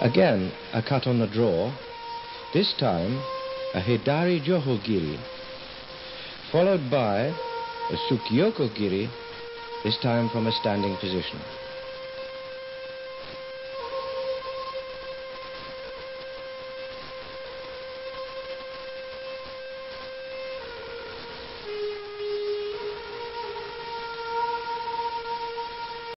Again, a cut on the draw, this time a Hidari Johogiri, followed by a Sukiyoko giri, this time from a standing position.